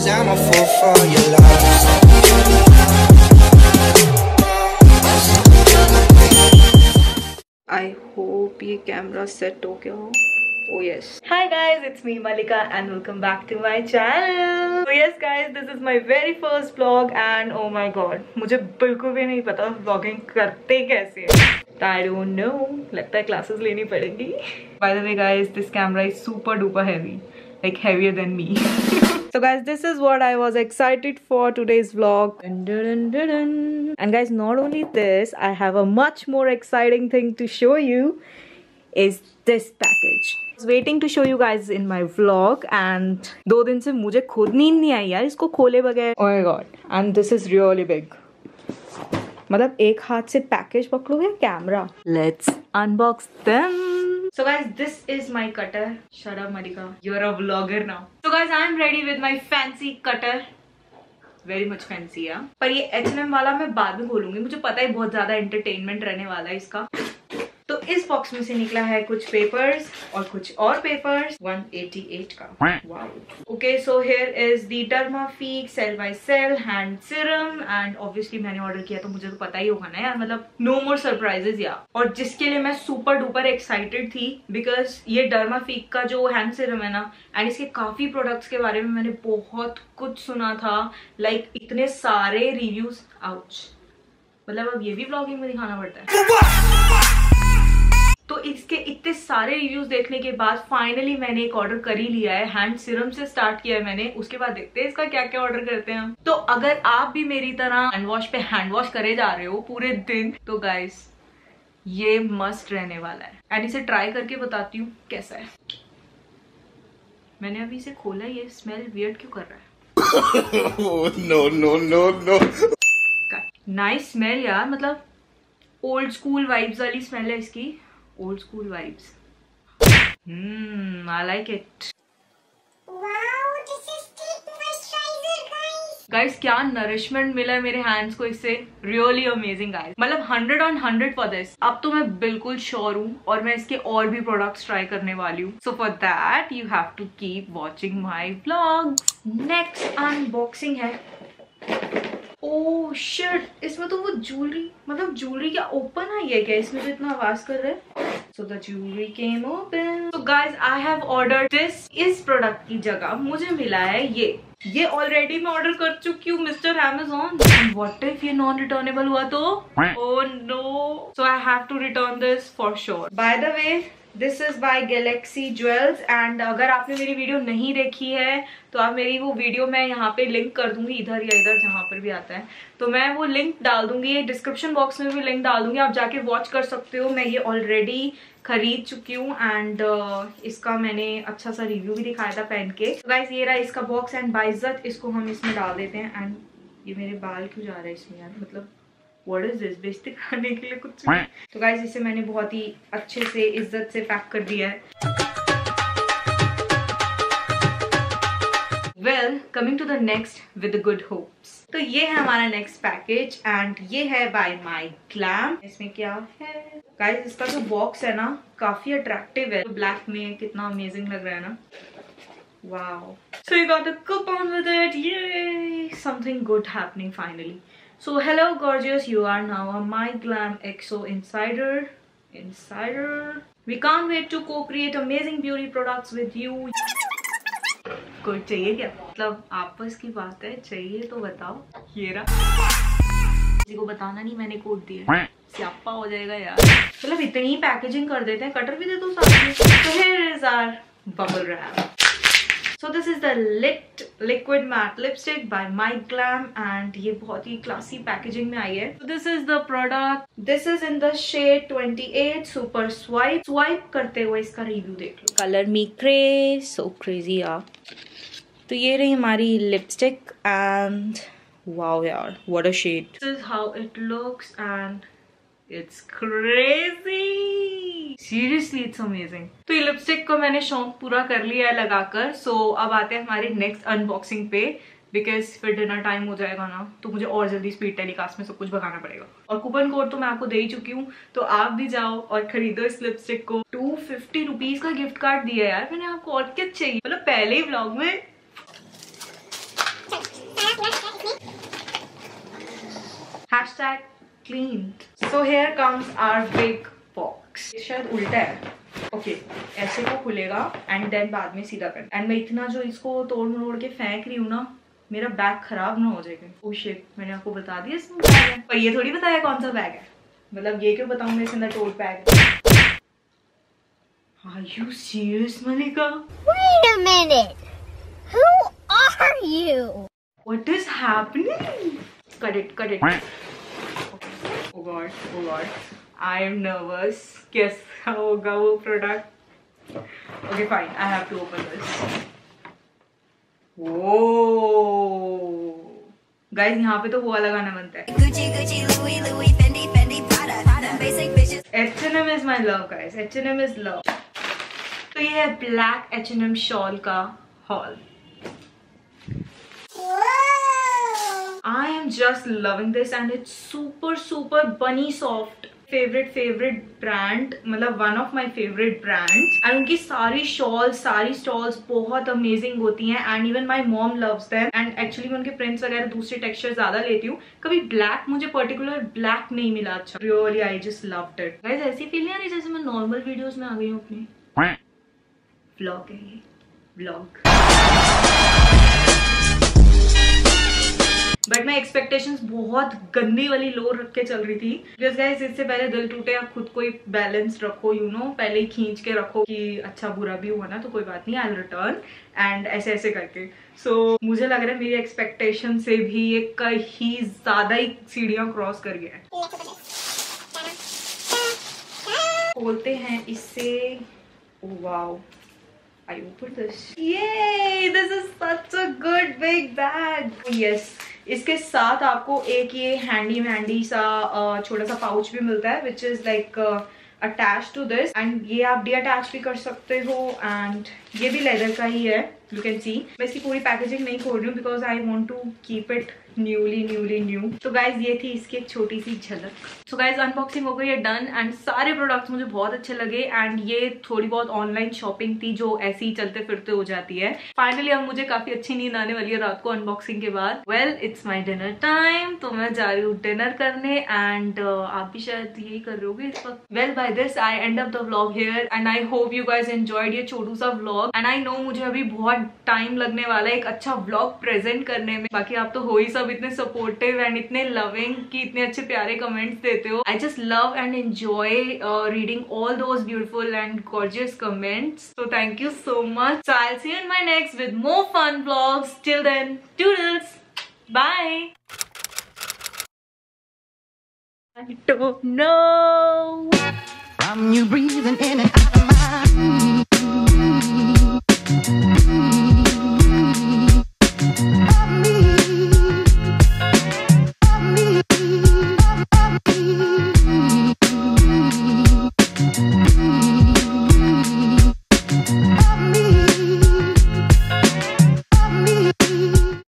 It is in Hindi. cause I'm a fool for your love. I hope ये कैमरा सेट हो गया हो. Oh yes. Hi guys, it's me Malika and welcome back to my channel. So yes guys, this is my very first vlog and oh my god, मुझे बिल्कुल भी नहीं पता vlogging करते कैसे है. I don't know. लगता है classes लेनी पड़ेगी. By the way guys, this camera is super duper heavy. Like heavier than me. So guys, this is what I was excited for today's vlog. Dun, dun, dun, dun. And guys, not only this, I have a much more exciting thing to show you. Is this package. I was waiting to show you guys in my vlog and 2 दिन से मुझे खुद नींद नहीं आई यार इसको खोले बगैर. Oh my god. And this is really big. मतलब एक हाथ से पैकेज पकड़ोगे camera. Let's unbox them. So guys, this is my cutter. Shut up, Malika. You're a vlogger now. So guys, I'm ready with my fancy cutter. Very much fancy, yeah. पर ये H&M वाला मैं बाद में बोलूंगी. मुझे पता है बहुत ज्यादा entertainment रहने वाला है इसका. तो इस बॉक्स में से निकला है कुछ पेपर्स और कुछ और पेपर्स 188 का. Wow. Okay so here is the Dermafique cell by cell hand serum and obviously मैंने ऑर्डर किया तो मुझे तो पता ही होगा ना यार. मतलब नो मोर सरप्राइजेस यार. और जिसके लिए मैं सुपर डुपर एक्साइटेड थी बिकॉज ये डर्माफीक का जो हैंड सीरम है ना एंड इसके काफी प्रोडक्ट्स के बारे में मैंने बहुत कुछ सुना था. लाइक इतने सारे रिव्यूज. आउच. मतलब अब ये भी ब्लॉगिंग में दिखाना पड़ता है. तो इसके इतने सारे रिव्यूज देखने के बाद फाइनली मैंने एक ऑर्डर कर ही लिया है. हैंड सीरम से स्टार्ट किया है मैंने. उसके बाद देखते हैं इसका क्या क्या ऑर्डर करते हैं हम. तो अगर आप भी मेरी तरह हैंड वॉश पे हैंड वॉश करे जा रहे हो पूरे दिन तो गाइस ये मस्ट रहने वाला है. एंड इसे ट्राई करके बताती हूँ कैसा है. मैंने अभी इसे खोला. ये स्मेल वियर्ड क्यों कर रहा है? No no no no. Nice smell यार. मतलब ओल्ड स्कूल वाइब्स वाली स्मेल है इसकी. Old school vibes. I like it. Wow, this is thick moisturizer guys. Guys, क्या nourishment मिला है मेरे hands को इससे. Really amazing guys. मतलब 100 on 100 for this. अब तो मैं बिल्कुल sure हूँ और मैं इसके और भी products try करने वाली हूँ. So for that you have to keep watching my vlog. Next unboxing है. Oh shit, इसमें तो वो ज्वेलरी. मतलब ज्वेलरी क्या ओपन आई है क्या इसमें जो इतना आवाज कर रहा है. So the jewelry came open. So guys, I have ordered this. इस प्रोडक्ट की जगह मुझे मिला है ये ऑलरेडी मैं ऑर्डर कर चुकी हूँ मिस्टर अमेज़न. व्हाट इफ ये नॉन रिटर्नेबल हुआ तो? Oh no. So I have to return this for sure. By the way, this is by Galaxy Jewels. And अगर आपने मेरी वीडियो नहीं देखी है तो आप मेरी वो वीडियो मैं यहाँ पे लिंक कर दूंगी इधर या इधर जहाँ पर भी आता है तो मैं वो लिंक डाल दूंगी. डिस्क्रिप्शन बॉक्स में भी लिंक डाल दूंगी. आप जाके वॉच कर सकते हो. मैं ये ऑलरेडी खरीद चुकी हूँ एंड इसका मैंने अच्छा सा रिव्यू भी दिखाया था पहन के. तो गाइस ये रहा इसका बॉक्स एंड बाइज्जत इसको हम इसमें डाल देते हैं. एंड ये मेरे बाल क्यों जा रहा है इसमें यार. मतलब व्हाट इज दिस. बेइज्जती करने के लिए कुछ. तो गाइस इसे मैंने बहुत ही अच्छे से इज्जत से पैक कर दिया है. Well, coming to the next with the good hopes. तो ये है हमारा next package and ये है by MyGlam. इसमें क्या है? Guys, इसका जो box है ना काफी attractive है. तो black में कितना amazing लग रहा है ना. Wow. So you got a coupon with it. Yay! Something good happening finally. So hello gorgeous, you are now a MyGlam EXO insider. We can't wait to co-create amazing beauty products with you. कोई चाहिए क्या? मतलब आपस की बात है. चाहिए तो बताओ. ये रहा. किसी को बताना नहीं मैंने कोड दिया. स्यापा हो जाएगा यार. मतलब इतनी पैकेजिंग कर देते हैं. कटर भी दे दो साथ में. So here is our bubble wrap. So this is the liquid matte lipstick by MyGlam and ये बहुत ही classy packaging में आई है. So this is the product. This is in the shade 28 super swipe. Swipe करते हुए इसका review देख लो. Color me crazy, so crazy यार. तो ये रही हमारी lipstick and wow यार, what a shade. This is how it looks and it's crazy. Seriously, it's amazing. तो ये लिपस्टिक को मैंने शौक पूरा कर लिया है लगाकर. So, अब आते हैं हमारे नेक्स्ट अनबॉक्सिंग पे बिकॉज फिर डिनर टाइम हो जाएगा ना तो मुझे और जल्दी स्पीड टेलीकास्ट में सब कुछ भगाना पड़ेगा. और कूपन कोड तो मैं आपको दे ही चुकी हूँ तो आप भी जाओ और खरीदो इस लिपस्टिक को. 250 रुपीज का गिफ्ट कार्ड दिया यार मैंने आपको. और क्या चाहिए. मतलब पहले ही व्लॉग में #cleaned. So here comes our big box. शायद उल्टा है. ओके ऐसे को खुलेगा एंड देन बाद में सीधा करना. एंड मैं इतना जो इसको तोड़ मरोड़ के फेंक रही हूँ ना, मेरा बैग खराब ना हो जाएगा. ओह शिट, मैंने आपको बता दिया इसमें बैग है, पर ये थोड़ी बताया कौन सा बैग है. मतलब ये क्यों बताऊँ मैं, इसके अंदर टोट बैग है. Are you serious, Malika? Wait a minute. Who are you? What is happening? Cut it, cut it. Okay. Oh God, oh God. I am nervous. कैसा होगा वो product? Okay, fine. I have to open this. Whoa, guys, यहाँ पे तो वो अलग गाना बनता है. H&M is my love, guys. H&M is love. तो ये है ब्लैक H&M शॉल का haul. I am just loving this and it's super super bunny soft. Favourite brand, मतलब one of my favourite brands. And उनकी सारी शॉल्स, सारी स्टॉल्स बहुत अमेजिंग होती हैं. And even my mom loves them. And actually मैं उनके प्रिंट्स वगैरह दूसरे टेक्सचर ज्यादा लेती हूँ. कभी ब्लैक, मुझे पर्टिकुलर ब्लैक नहीं मिला अच्छा. Really I just loved it. Guys ऐसी फीलिंग आ रही जैसे मैं नॉर्मल वीडियोज में आ गई हूँ अपने. व्लॉग है ये, व्लॉग. बट मैं एक्सपेक्टेशंस बहुत गंदी वाली लो रख के चल रही थी. बिकॉज गाइस इससे पहले दिल टूटे, आप खुद को बैलेंस रखो, यू नो, पहले ही खींच के रखो कि अच्छा बुरा भी हुआ ना तो कोई बात नहीं, आई विल रिटर्न एंड ऐसे ऐसे करके. सो मुझे लग रहा है मेरी एक्सपेक्टेशन से भी ये कहीं ज्यादा ही सीढ़ियां क्रॉस कर गया है. बोलते हैं इससे wow. I opened this. Yay! This is such a good big bag. Yes. इसके साथ आपको एक ये हैंडी सा छोटा सा पाउच भी मिलता है, which is like attached to this. And ये आप deattach भी कर सकते हो. And ये भी लेदर का ही है. You can see. मैं इसकी पूरी पैकेजिंग नहीं खोल रही हूँ because I want to keep it newly new. तो गाइज ये थी इसकी एक छोटी सी झलक. सो गाइज अनबॉक्सिंग हो गई है, डन. एंड सारे प्रोडक्ट्स मुझे बहुत अच्छे लगे. एंड ये थोड़ी बहुत ऑनलाइन शॉपिंग थी जो ऐसे ही चलते फिरते हो जाती है. फाइनली अब मुझे काफी अच्छी नींद आने वाली है रात को अनबॉक्सिंग के बाद. Well it's my dinner time, तो मैं जा रही हूँ डिनर करने. एंड आप भी शायद यही कर रहे होगे इस वक्त. Well by this I end up the vlog here and I hope you guys enjoyed ये छोटू सा व्लॉग. एंड आई नो मुझे अभी बहुत टाइम लगने वाला है एक अच्छा व्लॉग प्रेजेंट करने में. बाकी आप तो हो ही सब इतने सपोर्टिव एंड इतने लविंग कि इतने अच्छे प्यारे कमेंट्स देते हो. I just love and enjoy reading all those beautiful and gorgeous comments. So thank you so much. So I will see you in my next with more fun vlogs. Till then toodles, bye. I don't no.